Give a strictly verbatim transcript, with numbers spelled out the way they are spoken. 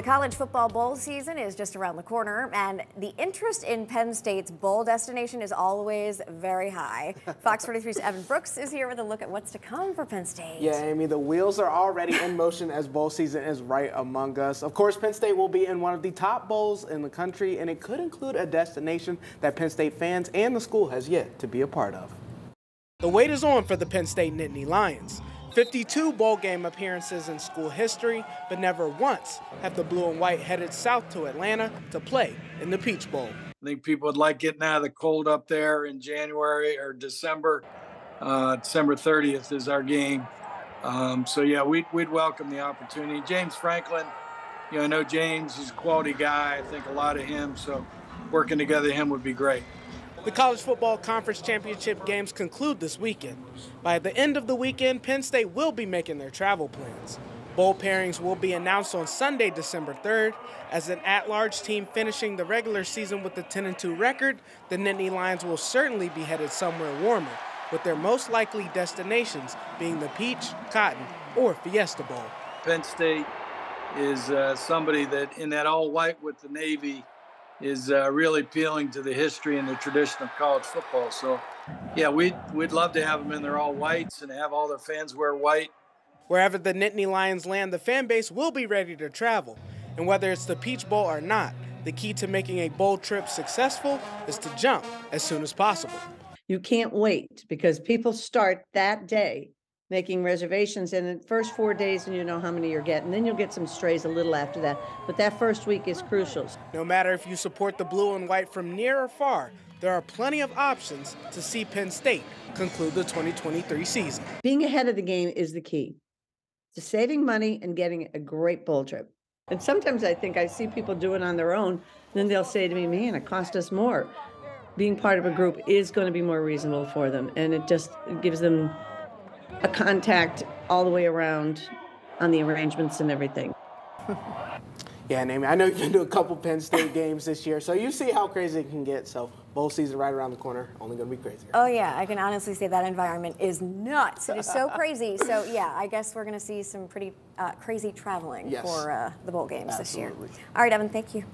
The college football bowl season is just around the corner, and the interest in Penn State's bowl destination is always very high. Fox forty-three's Evan Brooks is here with a look at what's to come for Penn State. Yeah, Amy, the wheels are already in motion as bowl season is right among us. Of course, Penn State will be in one of the top bowls in the country, and it could include a destination that Penn State fans and the school has yet to be a part of. The wait is on for the Penn State Nittany Lions. fifty-two bowl game appearances in school history, but never once have the blue and white headed south to Atlanta to play in the Peach Bowl. I think people would like getting out of the cold up there in January or December. Uh, December thirtieth is our game. Um, so, yeah, we'd, we'd welcome the opportunity. James Franklin, you know, I know James is a quality guy. I think a lot of him, so working together with him would be great. The College Football Conference Championship games conclude this weekend. By the end of the weekend, Penn State will be making their travel plans. Bowl pairings will be announced on Sunday, December third. As an at-large team finishing the regular season with a ten and two record, the Nittany Lions will certainly be headed somewhere warmer, with their most likely destinations being the Peach, Cotton, or Fiesta Bowl. Penn State is uh, somebody that, in that all-white with the Navy, is uh, really appealing to the history and the tradition of college football. So, yeah, we'd, we'd love to have them in there all whites and have all their fans wear white. Wherever the Nittany Lions land, the fan base will be ready to travel. And whether it's the Peach Bowl or not, the key to making a bowl trip successful is to jump as soon as possible. You can't wait, because people start that day making reservations, and the first four days and you know how many you're getting. Then you'll get some strays a little after that, but that first week is crucial. No matter if you support the blue and white from near or far, there are plenty of options to see Penn State conclude the twenty twenty-three season. Being ahead of the game is the key to saving money and getting a great bowl trip. And sometimes I think I see people do it on their own, then they'll say to me, man, it cost us more. Being part of a group is going to be more reasonable for them, and it just gives them a contact all the way around on the arrangements and everything. Yeah, and Amy, I know you've been to a couple Penn State games this year, so you see how crazy it can get. So bowl season right around the corner, only going to be crazier. Oh, yeah, I can honestly say that environment is nuts. It is so crazy. So, yeah, I guess we're going to see some pretty uh, crazy traveling yes. for uh, the bowl games Absolutely. This year. All right, Evan, thank you.